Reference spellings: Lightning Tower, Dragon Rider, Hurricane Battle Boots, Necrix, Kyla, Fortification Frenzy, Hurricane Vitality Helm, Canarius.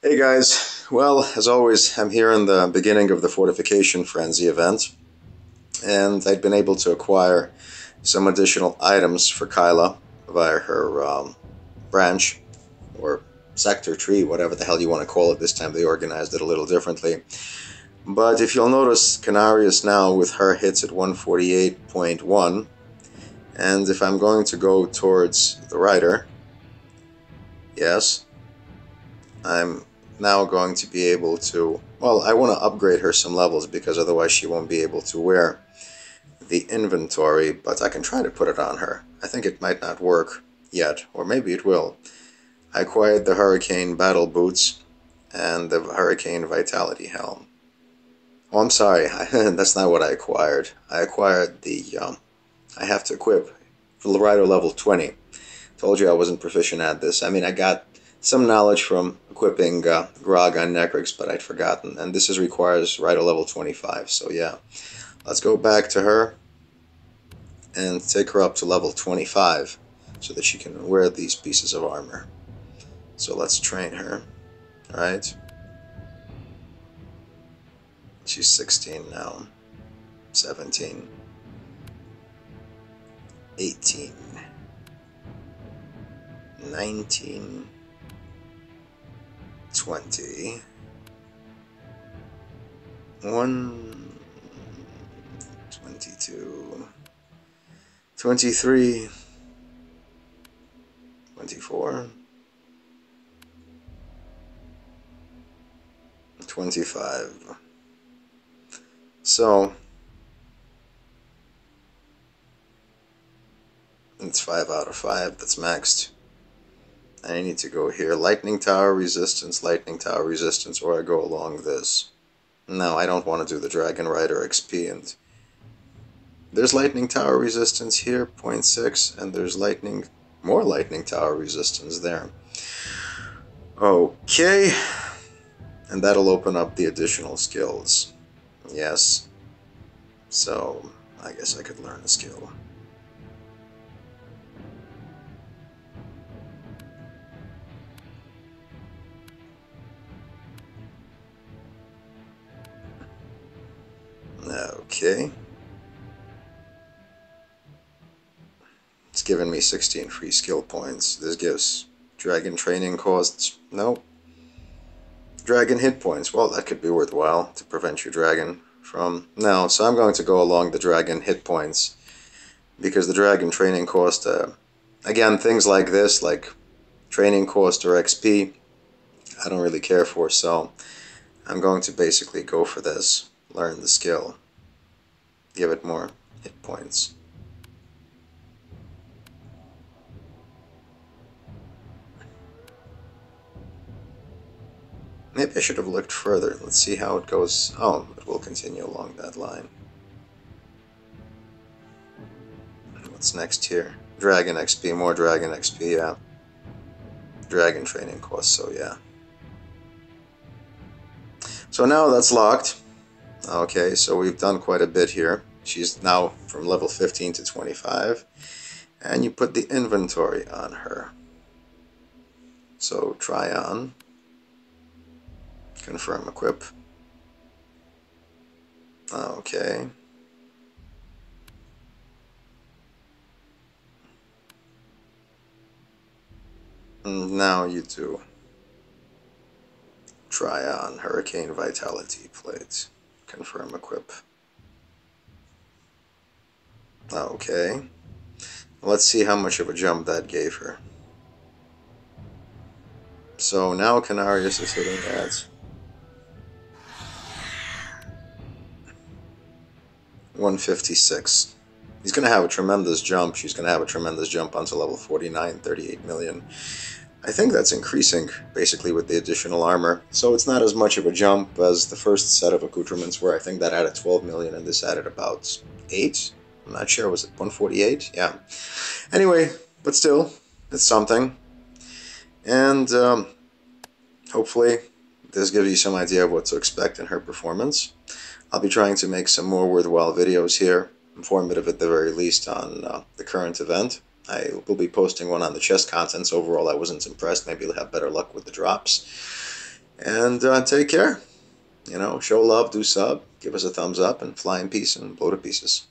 Hey guys, well, as always, I'm here in the beginning of the Fortification Frenzy event, and I've been able to acquire some additional items for Kyla via her branch, or sector tree, whatever the hell you want to call it. This time they organized it a little differently. But if you'll notice, Canarius now with her hits at 148.1, and if I'm going to go towards the Rider, yes, I'm now going to be able to, well, I want to upgrade her some levels because otherwise she won't be able to wear the inventory, but I can try to put it on her. I think it might not work yet, or maybe it will. I acquired the Hurricane Battle Boots and the Hurricane Vitality Helm. Oh, I'm sorry, that's not what I acquired. I acquired the, I have to equip the Rider level 20. Told you I wasn't proficient at this. I mean, I got some knowledge from equipping Grog on Necrix, but I'd forgotten. And this requires Rider level 25, so yeah. Let's go back to her and take her up to level 25 so that she can wear these pieces of armor. So let's train her. Alright. She's 16 now. 17. 18. 19. 20. 22. 23. 24. 25. So it's 5 out of 5, that's maxed. I need to go here, Lightning Tower Resistance, or I go along this. No, I don't want to do the Dragon Rider XP, and there's Lightning Tower Resistance here, 0.6, and there's more Lightning Tower Resistance there. Okay, and that'll open up the additional skills. Yes, so I guess I could learn a skill. Okay, it's given me 16 free skill points. This gives dragon training costs. Nope. Dragon hit points. Well, that could be worthwhile to prevent your dragon from... No, so I'm going to go along the dragon hit points because the dragon training cost... again, things like this, like training cost or XP, I don't really care for, so I'm going to basically go for this. Learn the skill. Give it more hit points. Maybe I should have looked further. Let's see how it goes. Oh, it will continue along that line. What's next here? Dragon XP, more Dragon XP, yeah. Dragon training course, so yeah. So now that's locked. Okay, so we've done quite a bit here. She's now from level 15 to 25. And you put the inventory on her. So try on. Confirm equip. Okay. And now you do try on Hurricane Vitality Plate. Confirm equip. Okay. Let's see how much of a jump that gave her. So now Canarius is hitting that. 156. He's going to have a tremendous jump. She's going to have a tremendous jump onto level 49, 38 million. I think that's increasing, basically, with the additional armor. So it's not as much of a jump as the first set of accoutrements were. I think that added 12 million and this added about 8. I'm not sure. Was it 148? Yeah. Anyway, but still, it's something. And hopefully this gives you some idea of what to expect in her performance. I'll be trying to make some more worthwhile videos here, informative at the very least, on the current event. I will be posting one on the chest contents. Overall, I wasn't impressed. Maybe you'll have better luck with the drops. And take care. You know, show love, do sub, give us a thumbs up, and fly in peace and blow to pieces.